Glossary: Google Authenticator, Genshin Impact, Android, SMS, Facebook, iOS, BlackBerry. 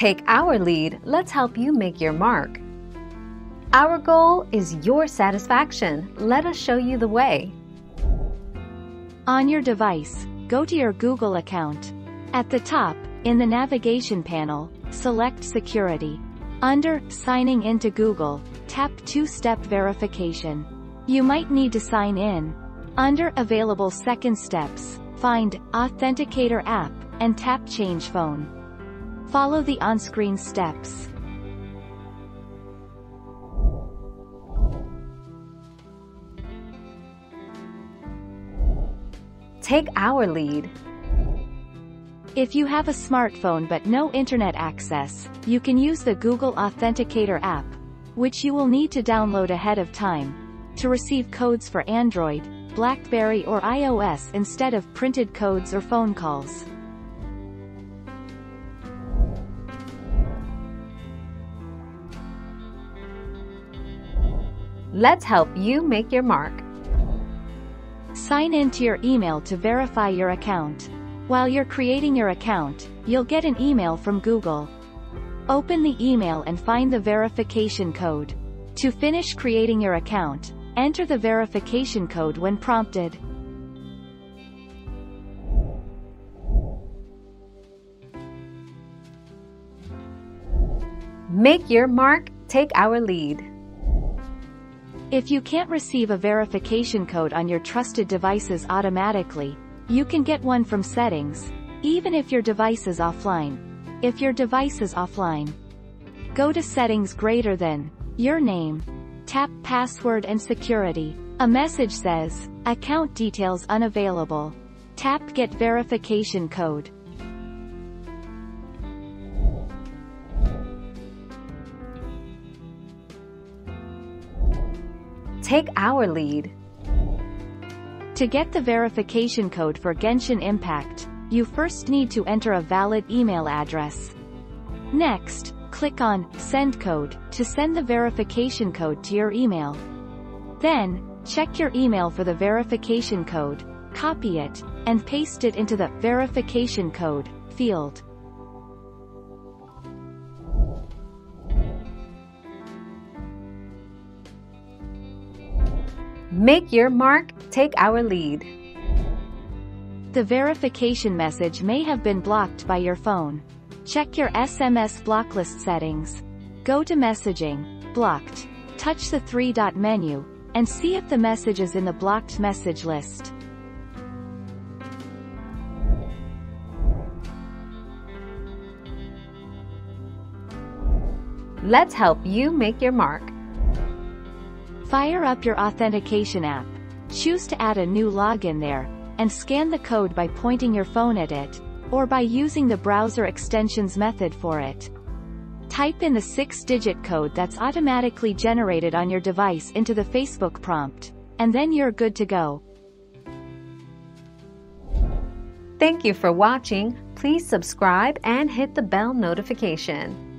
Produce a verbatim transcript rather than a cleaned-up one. Take our lead, let's help you make your mark. Our goal is your satisfaction. Let us show you the way. On your device, go to your Google account. At the top, in the navigation panel, select Security. Under Signing into Google, tap Two-Step Verification. You might need to sign in. Under Available Second Steps, find Authenticator app and tap Change Phone. Follow the on-screen steps. Take our lead. If you have a smartphone but no internet access, you can use the Google Authenticator app, which you will need to download ahead of time, to receive codes for Android, BlackBerry or iOS instead of printed codes or phone calls. Let's help you make your mark. Sign in to your email to verify your account. While you're creating your account, you'll get an email from Google. Open the email and find the verification code. To finish creating your account, enter the verification code when prompted. Make your mark, take our lead. If you can't receive a verification code on your trusted devices automatically, you can get one from settings, even if your device is offline. If your device is offline, go to Settings greater than your name, tap Password and Security. A message says, Account details unavailable. Tap Get Verification Code. Take our lead. To get the verification code for Genshin Impact, you first need to enter a valid email address. Next, click on Send Code to send the verification code to your email. Then, check your email for the verification code, copy it, and paste it into the Verification Code field. Make your mark, take our lead. The verification message may have been blocked by your phone. Check your S M S blocklist settings. Go to Messaging, Blocked. Touch the three-dot menu, and see if the message is in the blocked message list. Let's help you make your mark. Fire up your authentication app. Choose to add a new login there, and scan the code by pointing your phone at it, or by using the browser extensions method for it. Type in the six-digit code that's automatically generated on your device into the Facebook prompt, and then you're good to go. Thank you for watching. Please subscribe and hit the bell notification.